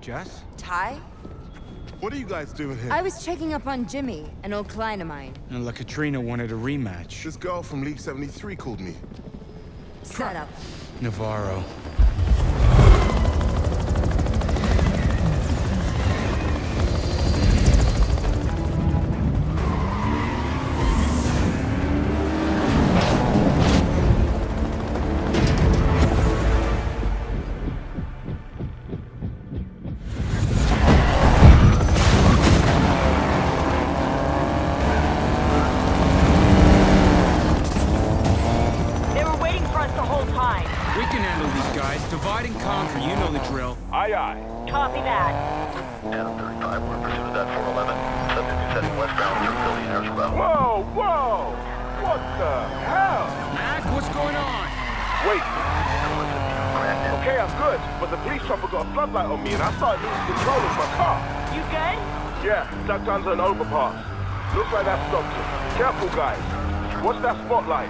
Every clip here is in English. Jess? Ty? What are you guys doing here? I was checking up on Jimmy, an old client of mine. And La Catrina wanted a rematch. This girl from League 73 called me. Set up. Navarro. An overpass. Looks like that stopped him. Careful, guys. What's that spotlight?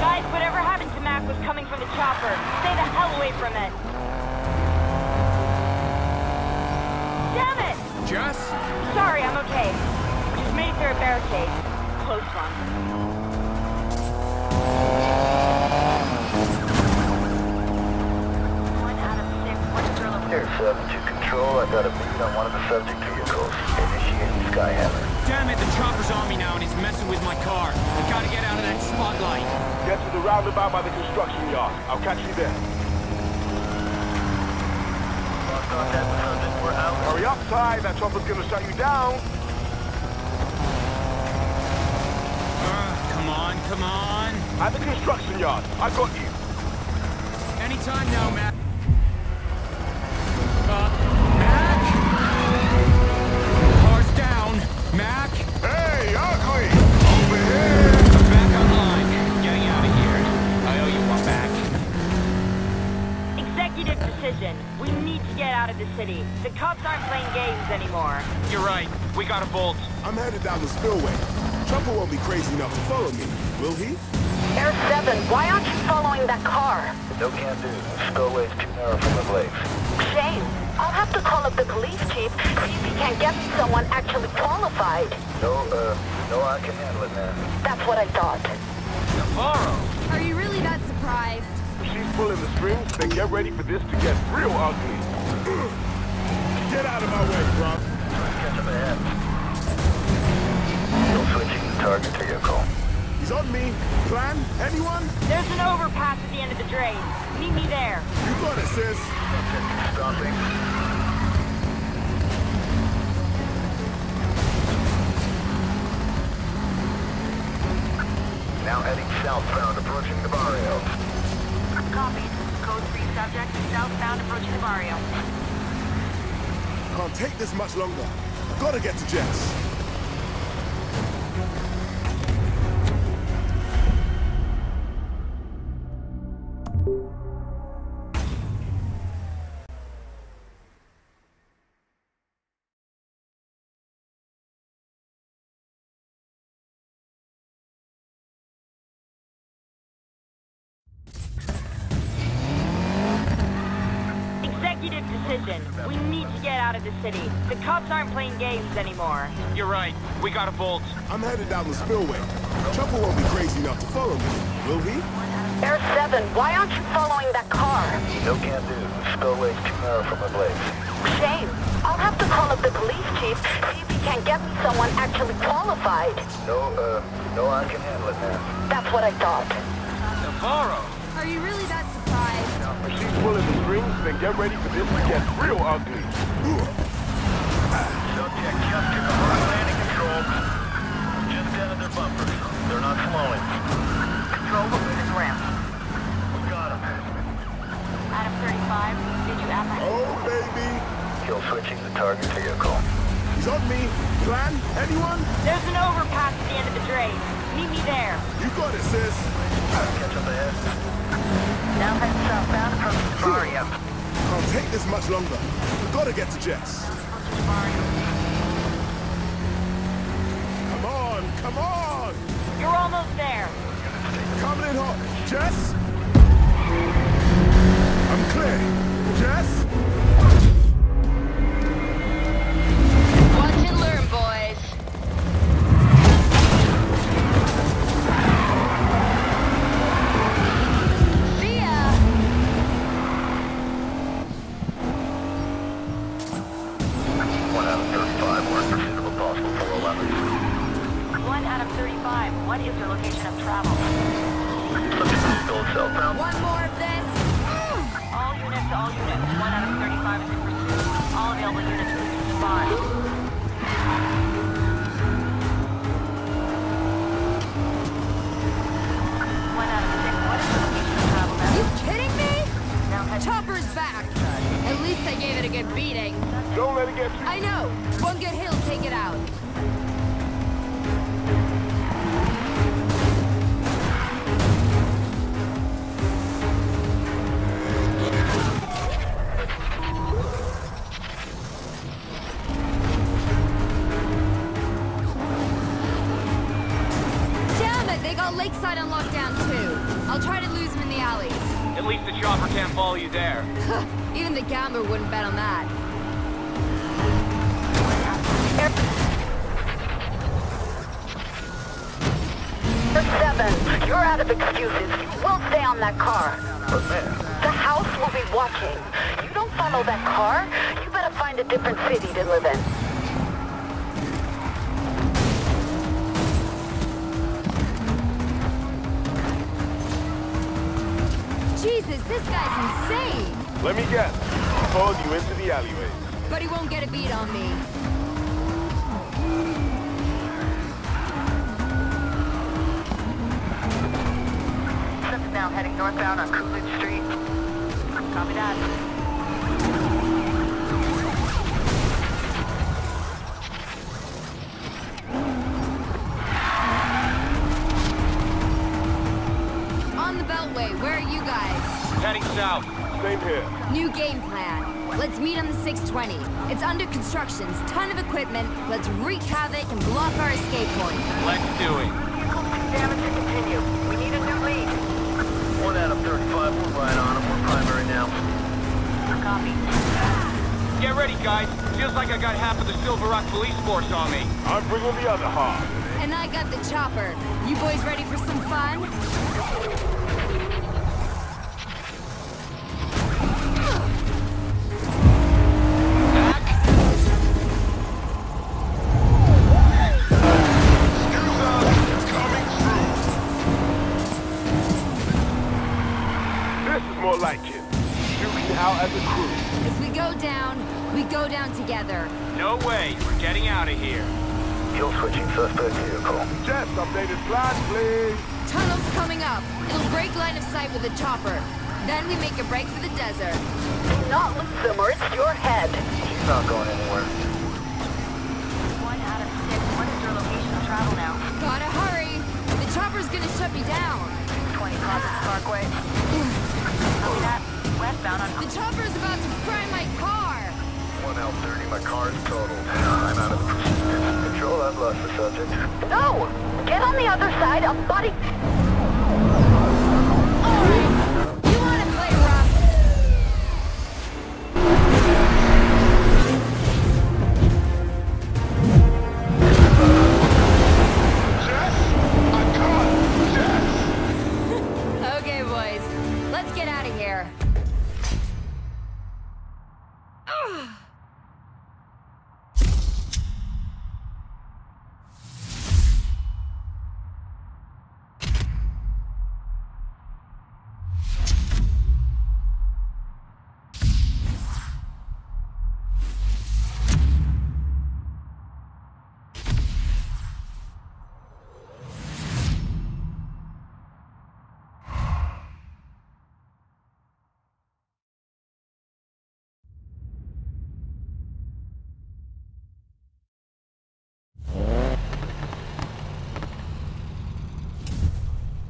Guys, whatever happened to Mac was coming from the chopper. Stay the hell away from it. Damn it! Jess? Sorry, I'm okay. Just made it through a barricade. Close one. Air 7 to control, I got a beat on one of the subject vehicles. Initiating Skyhammer. Damn it, the chopper's on me now and he's messing with my car. I gotta get out of that spotlight. Get to the roundabout by the construction yard. I'll catch you there. Contact with subject, we're out. Hurry up, Ty. That chopper's gonna shut you down. Come on. At the construction yard. I got you. Anytime now, Matt. Mac? Car's down. Mac? Hey, ugly! Over here! I'm back online. Getting out of here. I owe you one back. Executive decision. We need to get out of the city. The cops aren't playing games anymore. You're right. We gotta bolt. I'm headed down the spillway. Trumper won't be crazy enough to follow me, will he? Air 7, why aren't you following that car? No can do. Spillway's too narrow for the blades. Shame. I'll have to call up the police chief, see if he can get me someone actually qualified. No, I can handle it, man. That's what I thought. Navarro! Are you really that surprised? She's pulling the strings, then get ready for this to get real ugly. Get out of my way, bro. Catch him ahead. Still switching the target to your call. He's on me. Plan? Anyone? There's an overpass at the end of the drain. Meet me there. You got it, sis. Stopping. Now heading southbound, approaching the barrio. Copy. Code 3 subject, southbound, approaching the barrio. Can't take this much longer. Gotta get to Jess. We need to get out of the city. The cops aren't playing games anymore. You're right. We gotta bolt. I'm headed down the spillway. Chopper won't be crazy enough to follow me, will he? Air 7, why aren't you following that car? No can do. The spillway's too narrow for my blades. Shame. I'll have to call up the police chief, see if he can get me someone actually qualified. No, I can handle it, man. That's what I thought. Navarro! Are you really that surprised? If she's pulling the strings, then get ready for this to get real ugly. Subject just took a hard landing control. Just out of their bumpers. They're not slowing. Control the moving ramp. We got him. Adam 35, did you apprehend? Oh, baby! Kill switching the target to your call. He's on me. Plan? Anyone? There's an overpass at the end of the drain. Meet me there. You got it, sis. Catch up ahead. Now head southbound, approaching the barrio. Can't take this much longer. We've got to get to Jess. Come on! You're almost there. Coming in hot. Jess?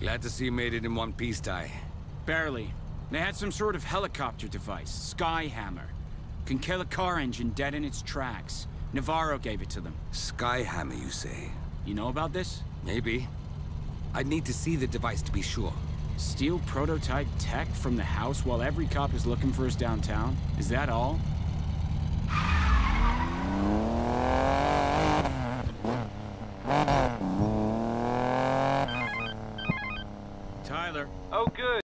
Glad to see you made it in one piece, Ty. Barely. They had some sort of helicopter device, Skyhammer. Can kill a car engine dead in its tracks. Navarro gave it to them. Skyhammer, you say? You know about this? Maybe. I'd need to see the device to be sure. Steal prototype tech from the house while every cop is looking for us downtown? Is that all? Tyler. Oh, good.